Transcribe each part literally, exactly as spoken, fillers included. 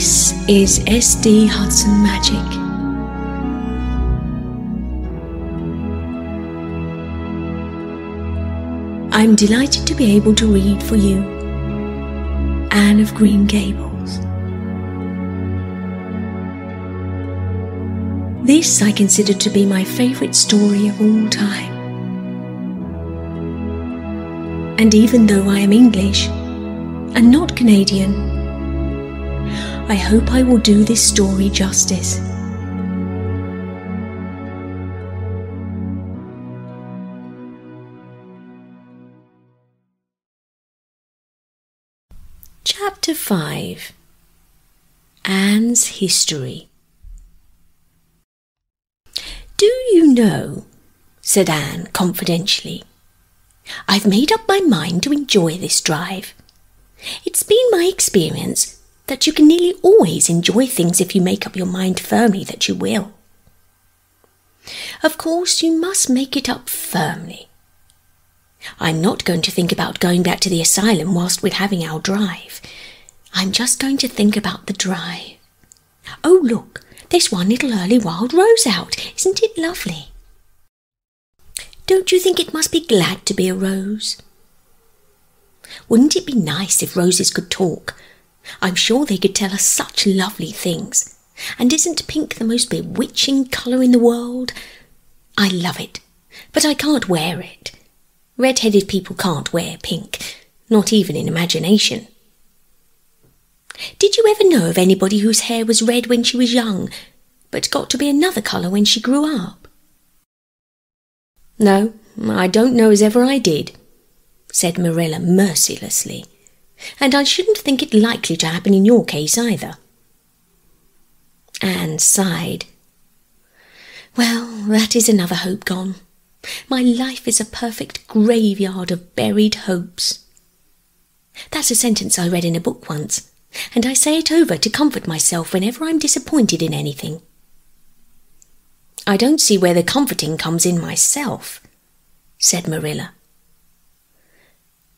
This is S D. Hudson Magic. I'm delighted to be able to read for you Anne of Green Gables. This I consider to be my favourite story of all time. And even though I am English and not Canadian, I hope I will do this story justice. Chapter five. Anne's History. "Do you know," said Anne confidentially, "I've made up my mind to enjoy this drive. It's been my experience that you can nearly always enjoy things if you make up your mind firmly that you will. Of course, you must make it up firmly. I'm not going to think about going back to the asylum whilst we're having our drive. I'm just going to think about the drive. Oh, look, there's one little early wild rose out. Isn't it lovely? Don't you think it must be glad to be a rose? Wouldn't it be nice if roses could talk? I'm sure they could tell us such lovely things. And isn't pink the most bewitching colour in the world? I love it, but I can't wear it. Red-headed people can't wear pink, not even in imagination. Did you ever know of anybody whose hair was red when she was young, but got to be another colour when she grew up? No, I don't know as ever I did," said Marilla mercilessly, "and I shouldn't think it likely to happen in your case either." Anne sighed. "Well, that is another hope gone. My life is a perfect graveyard of buried hopes. That's a sentence I read in a book once, and I say it over to comfort myself whenever I'm disappointed in anything. I don't see where the comforting comes in myself," said Marilla.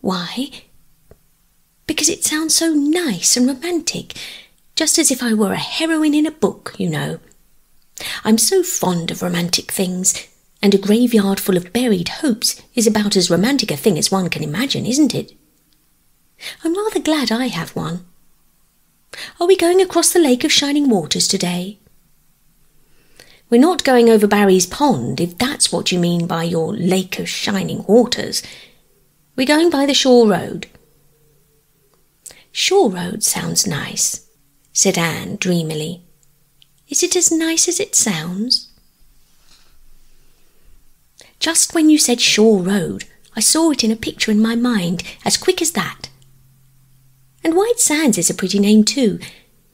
"Why? Because it sounds so nice and romantic, just as if I were a heroine in a book, you know. I'm so fond of romantic things, and a graveyard full of buried hopes is about as romantic a thing as one can imagine, isn't it? I'm rather glad I have one. Are we going across the Lake of Shining Waters today? We're not going over Barry's Pond, if that's what you mean by your Lake of Shining Waters. We're going by the Shore Road." "Shore Road sounds nice," said Anne dreamily. "Is it as nice as it sounds?" "Just when you said Shore Road, I saw it in a picture in my mind, as quick as that. And White Sands is a pretty name too,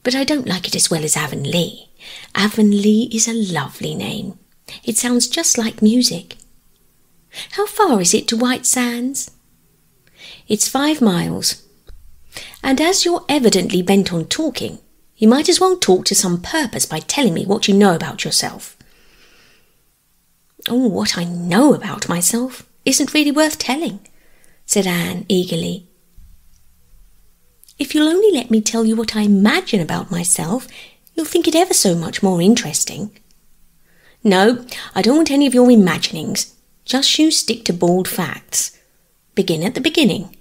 but I don't like it as well as Avonlea. Avonlea is a lovely name. It sounds just like music. How far is it to White Sands?" "It's five miles. And as you're evidently bent on talking, you might as well talk to some purpose by telling me what you know about yourself." "Oh, what I know about myself isn't really worth telling," said Anne eagerly. "If you'll only let me tell you what I imagine about myself, you'll think it ever so much more interesting." "No, I don't want any of your imaginings. Just you stick to bald facts. Begin at the beginning.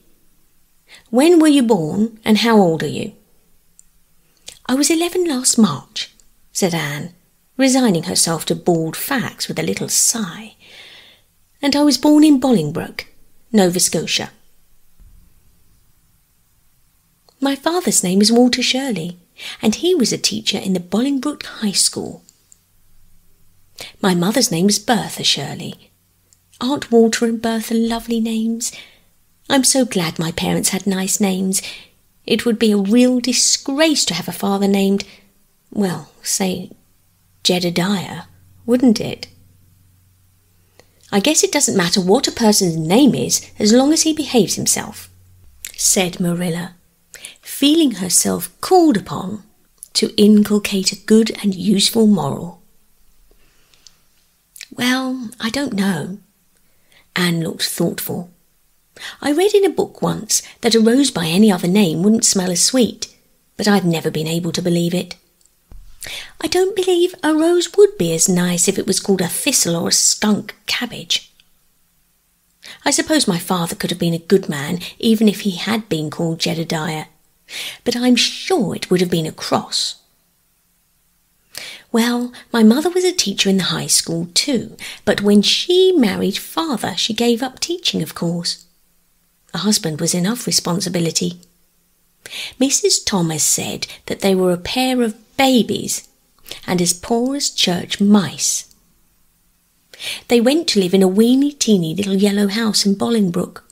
When were you born, and how old are you?" "I was eleven last March," said Anne, resigning herself to bald facts with a little sigh. "And I was born in Bolingbroke, Nova Scotia. My father's name is Walter Shirley, and he was a teacher in the Bolingbroke High School. My mother's name is Bertha Shirley. Aren't Walter and Bertha lovely names? I'm so glad my parents had nice names. It would be a real disgrace to have a father named, well, say, Jedediah, wouldn't it? I guess it doesn't matter what a person's name is as long as he behaves himself," said Marilla, feeling herself called upon to inculcate a good and useful moral. "Well, I don't know." Anne looked thoughtful. "I read in a book once that a rose by any other name wouldn't smell as sweet, but I've never been able to believe it. I don't believe a rose would be as nice if it was called a thistle or a skunk cabbage. I suppose my father could have been a good man, even if he had been called Jedediah, but I'm sure it would have been a cross. Well, my mother was a teacher in the high school too, but when she married father, she gave up teaching, of course. A husband was enough responsibility. Missus Thomas said that they were a pair of babies and as poor as church mice. They went to live in a weeny-teeny little yellow house in Bolingbroke.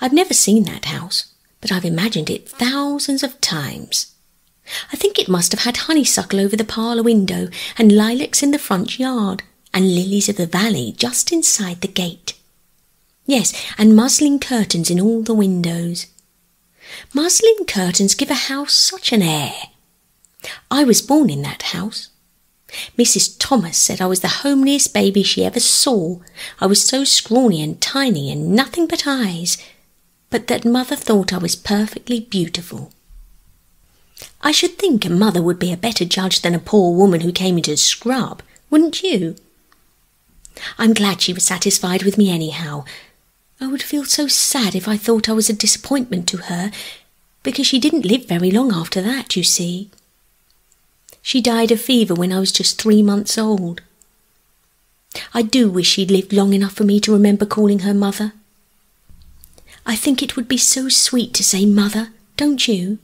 I've never seen that house, but I've imagined it thousands of times. I think it must have had honeysuckle over the parlour window, and lilacs in the front yard, and lilies of the valley just inside the gate. Yes, and muslin curtains in all the windows. Muslin curtains give a house such an air. I was born in that house. Missus Thomas said I was the homeliest baby she ever saw. I was so scrawny and tiny and nothing but eyes, but that mother thought I was perfectly beautiful. I should think a mother would be a better judge than a poor woman who came into scrub, wouldn't you? I'm glad she was satisfied with me anyhow. I would feel so sad if I thought I was a disappointment to her, because she didn't live very long after that, you see. She died of fever when I was just three months old. I do wish she'd lived long enough for me to remember calling her mother. I think it would be so sweet to say mother, don't you?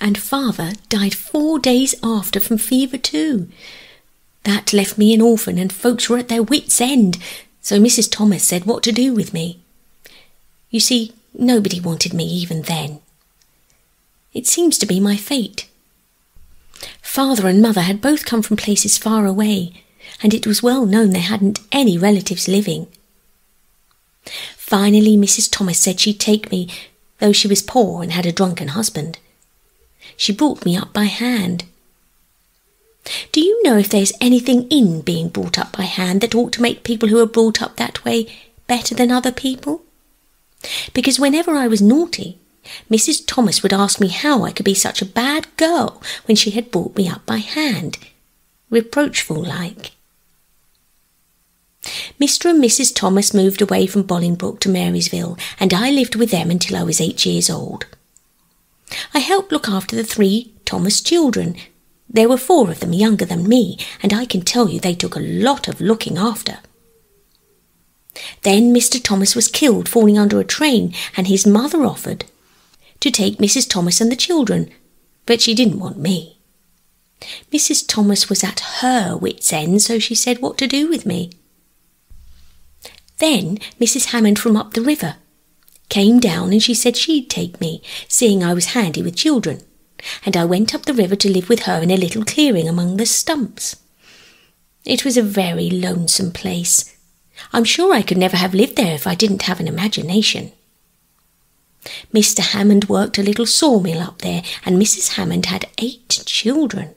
And father died four days after from fever too. That left me an orphan, and folks were at their wits' end, so Missus Thomas said what to do with me. You see, nobody wanted me even then. It seems to be my fate. Father and mother had both come from places far away, and it was well known they hadn't any relatives living. Finally, Missus Thomas said she'd take me, though she was poor and had a drunken husband. She brought me up by hand. Do you know if there's anything in being brought up by hand that ought to make people who are brought up that way better than other people? Because whenever I was naughty, Missus Thomas would ask me how I could be such a bad girl when she had brought me up by hand, reproachful like. Mister and Missus Thomas moved away from Bolingbroke to Marysville, and I lived with them until I was eight years old. I helped look after the three Thomas children. There were four of them younger than me, and I can tell you they took a lot of looking after. Then Mister Thomas was killed falling under a train, and his mother offered to take Missus Thomas and the children, but she didn't want me. Missus Thomas was at her wit's end, so she said what to do with me. Then Missus Hammond from up the river came down, and she said she'd take me, seeing I was handy with children, and I went up the river to live with her in a little clearing among the stumps. It was a very lonesome place. I'm sure I could never have lived there if I didn't have an imagination. Mister Hammond worked a little sawmill up there, and Missus Hammond had eight children.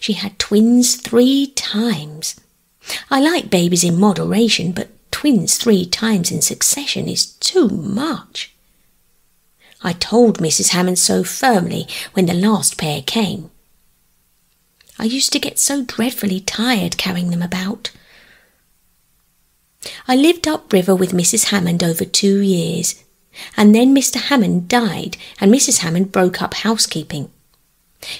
She had twins three times. I like babies in moderation, but twins three times in succession is too much. I told Missus Hammond so firmly when the last pair came. I used to get so dreadfully tired carrying them about. I lived upriver with Missus Hammond over two years, and then Mister Hammond died, and Missus Hammond broke up housekeeping.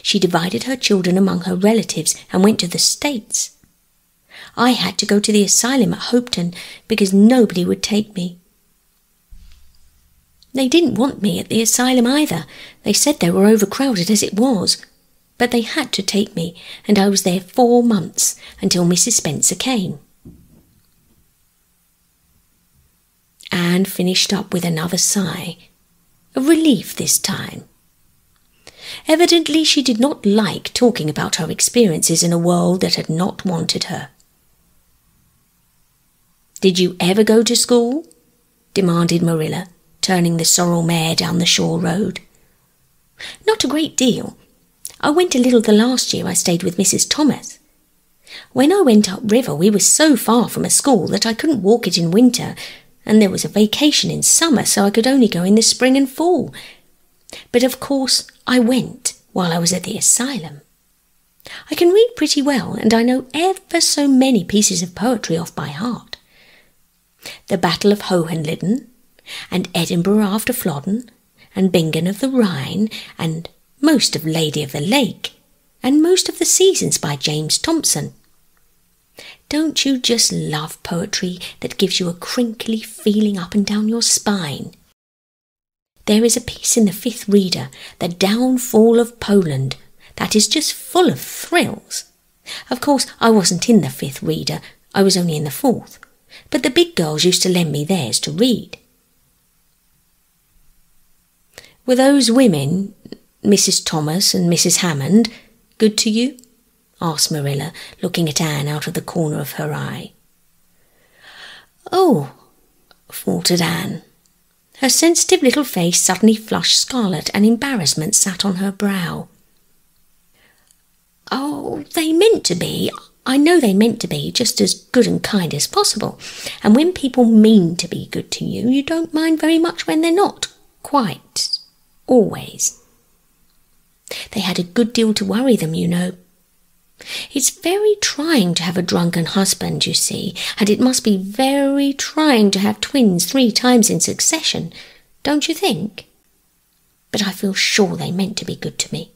She divided her children among her relatives and went to the States. I had to go to the asylum at Hopeton because nobody would take me. They didn't want me at the asylum either. They said they were overcrowded as it was, but they had to take me, and I was there four months until Missus Spencer came. Anne finished up with another sigh, a relief this time. Evidently she did not like talking about her experiences in a world that had not wanted her. "Did you ever go to school?" demanded Marilla, turning the sorrel mare down the Shore Road. "Not a great deal. I went a little the last year I stayed with Missus Thomas. When I went up river we were so far from a school that I couldn't walk it in winter, and there was a vacation in summer, so I could only go in the spring and fall. but of course I went while I was at the asylum. I can read pretty well, and I know ever so many pieces of poetry off by heart. The Battle of Hohenlinden, and Edinburgh after Flodden, and Bingen of the Rhine, and most of Lady of the Lake, and most of the Seasons by James Thomson. Don't you just love poetry that gives you a crinkly feeling up and down your spine? There is a piece in the fifth reader, The Downfall of Poland, that is just full of thrills. Of course, I wasn't in the fifth reader, I was only in the fourth, but the big girls used to lend me theirs to read. Were those women, Missus Thomas and Missus Hammond, good to you? Asked Marilla, looking at Anne out of the corner of her eye. Oh, faltered Anne. Her sensitive little face suddenly flushed scarlet, and embarrassment sat on her brow. Oh, they meant to be. I know they meant to be just as good and kind as possible, and when people mean to be good to you, you don't mind very much when they're not, quite, always. They had a good deal to worry them, you know. It's very trying to have a drunken husband, you see, and it must be very trying to have twins three times in succession, don't you think? But I feel sure they meant to be good to me.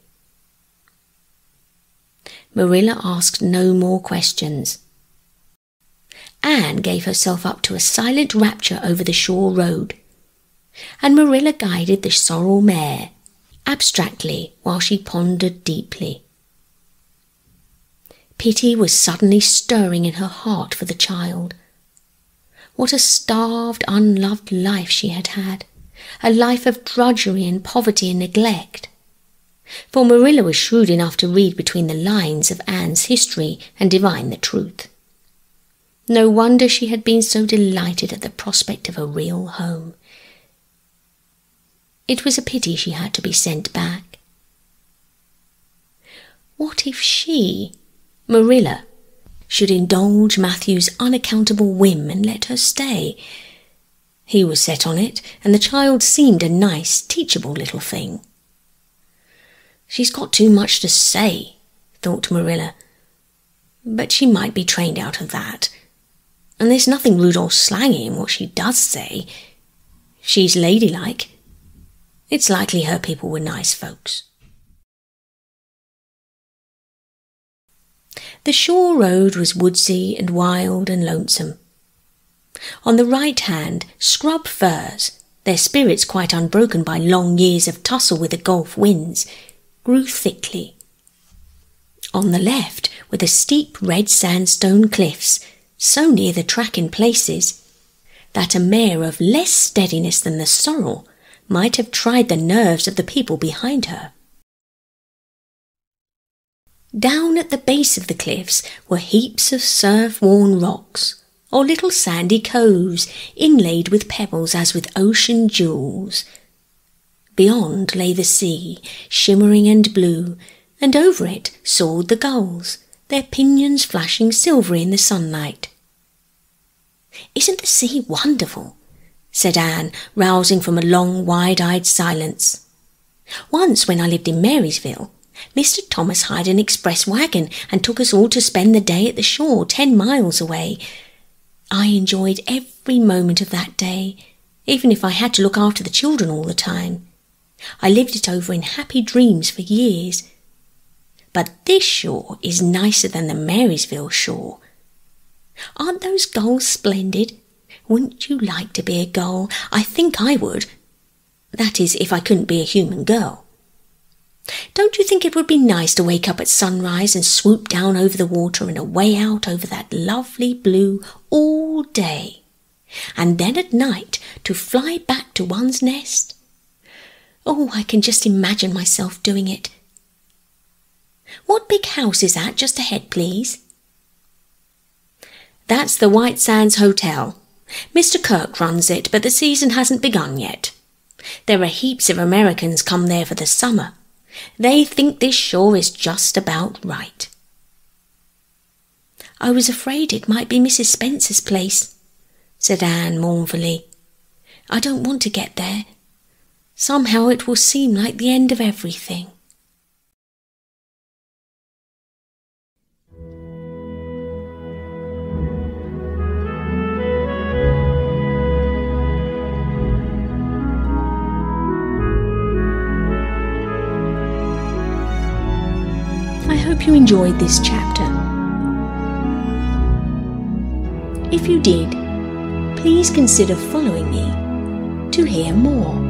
Marilla asked no more questions. Anne gave herself up to a silent rapture over the Shore Road, and Marilla guided the sorrel mare, abstractly, while she pondered deeply. Pity was suddenly stirring in her heart for the child. What a starved, unloved life she had had, a life of drudgery and poverty and neglect. For Marilla was shrewd enough to read between the lines of Anne's history and divine the truth. No wonder she had been so delighted at the prospect of a real home. It was a pity she had to be sent back. What if she, Marilla, should indulge Matthew's unaccountable whim and let her stay? He was set on it, and the child seemed a nice, teachable little thing. She's got too much to say, thought Marilla, but she might be trained out of that. And there's nothing rude or slangy in what she does say. She's ladylike. It's likely her people were nice folks. The Shore Road was woodsy and wild and lonesome. On the right hand, scrub firs, their spirits quite unbroken by long years of tussle with the Gulf winds, grew thickly. On the left were the steep red sandstone cliffs, so near the track in places that a mare of less steadiness than the sorrel might have tried the nerves of the people behind her. Down at the base of the cliffs were heaps of surf-worn rocks, or little sandy coves, inlaid with pebbles as with ocean jewels. Beyond lay the sea, shimmering and blue, and over it soared the gulls, their pinions flashing silvery in the sunlight. "Isn't the sea wonderful?" said Anne, rousing from a long, wide-eyed silence. "Once, when I lived in Marysville, Mister Thomas hired an express wagon and took us all to spend the day at the shore ten miles away. I enjoyed every moment of that day, even if I had to look after the children all the time. I lived it over in happy dreams for years. But this shore is nicer than the Marysville shore. Aren't those gulls splendid? Wouldn't you like to be a gull? I think I would. That is, if I couldn't be a human girl. Don't you think it would be nice to wake up at sunrise and swoop down over the water and away out over that lovely blue all day, and then at night to fly back to one's nest? Oh, I can just imagine myself doing it. What big house is that just ahead, please?" "That's the White Sands Hotel. Mister Kirk runs it, but the season hasn't begun yet. There are heaps of Americans come there for the summer. They think this shore is just about right." "I was afraid it might be Missus Spencer's place," said Anne mournfully. "I don't want to get there. Somehow it will seem like the end of everything. I hope you enjoyed this chapter. If you did, please consider following me to hear more.